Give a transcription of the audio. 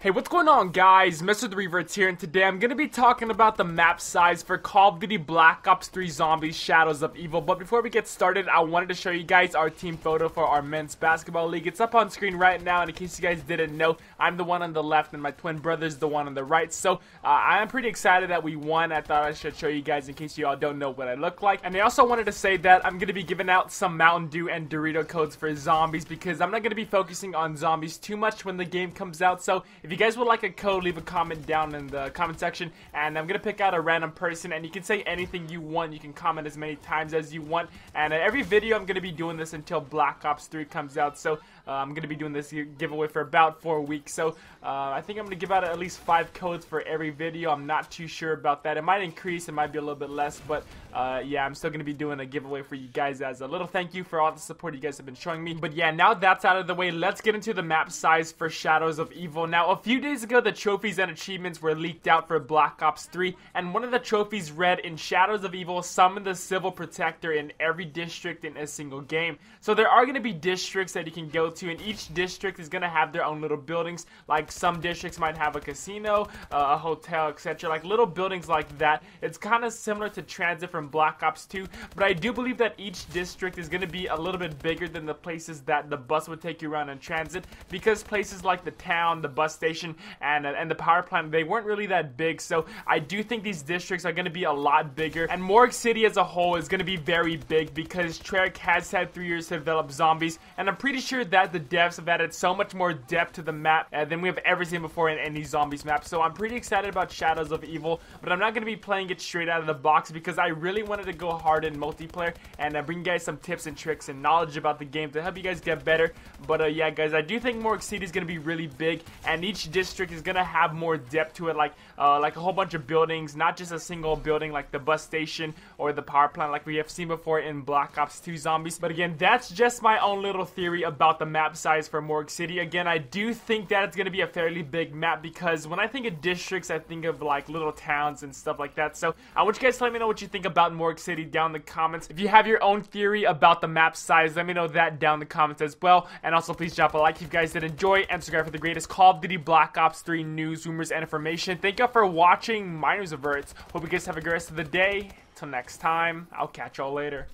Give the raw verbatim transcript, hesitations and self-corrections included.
Hey, what's going on, guys? Mister The Reverts here, and today I'm going to be talking about the map size for Call of Duty Black Ops three Zombies Shadows of Evil. But before we get started, I wanted to show you guys our team photo for our men's basketball league. It's up on screen right now, and in case you guys didn't know, I'm the one on the left and my twin brother's the one on the right. So, uh, I'm pretty excited that we won. I thought I should show you guys in case you all don't know what I look like. And I also wanted to say that I'm going to be giving out some Mountain Dew and Dorito codes for zombies because I'm not going to be focusing on zombies too much when the game comes out. So, if you guys would like a code, leave a comment down in the comment section, and I'm going to pick out a random person, and you can say anything you want. You can comment as many times as you want, and in every video I'm going to be doing this until Black Ops three comes out, so uh, I'm going to be doing this giveaway for about four weeks, so uh, I think I'm going to give out at least five codes for every video. I'm not too sure about that. It might increase, it might be a little bit less, but uh, yeah, I'm still going to be doing a giveaway for you guys as a little thank you for all the support you guys have been showing me. But yeah, now that's out of the way, let's get into the map size for Shadows of Evil. Now, a few days ago, the trophies and achievements were leaked out for Black Ops three, and one of the trophies read, "In Shadows of Evil, summon the Civil Protector in every district in a single game." So there are going to be districts that you can go to, and each district is going to have their own little buildings. Like, some districts might have a casino, uh, a hotel, et cetera. Like, little buildings like that. It's kind of similar to Transit from Black Ops two, but I do believe that each district is going to be a little bit bigger than the places that the bus would take you around in Transit, because places like the town, the bus station, and and the power plant, they weren't really that big. So I do think these districts are going to be a lot bigger, and Morg City as a whole is going to be very big because Treyarch has had three years to develop zombies, and I'm pretty sure that the devs have added so much more depth to the map uh, than we have ever seen before in any zombies map. So I'm pretty excited about Shadows of Evil, but I'm not going to be playing it straight out of the box because I really wanted to go hard in multiplayer and uh, bring you guys some tips and tricks and knowledge about the game to help you guys get better. But uh, yeah, guys, I do think Morg City is going to be really big, and each Each district is gonna have more depth to it, like uh, like a whole bunch of buildings, not just a single building like the bus station or the power plant like we have seen before in Black Ops two Zombies. But again, that's just my own little theory about the map size for Morg City. Again, I do think that it's gonna be a fairly big map because when I think of districts, I think of like little towns and stuff like that. So I want you guys to let me know what you think about Morg City down in the comments. If you have your own theory about the map size, let me know that down in the comments as well. And also, please drop a like if you guys did enjoy, and subscribe for the greatest Call of Duty Black Ops three news, rumors, and information. Thank y'all for watching. My name is The Reverts. Hope you guys have a good rest of the day. Till next time, I'll catch y'all later.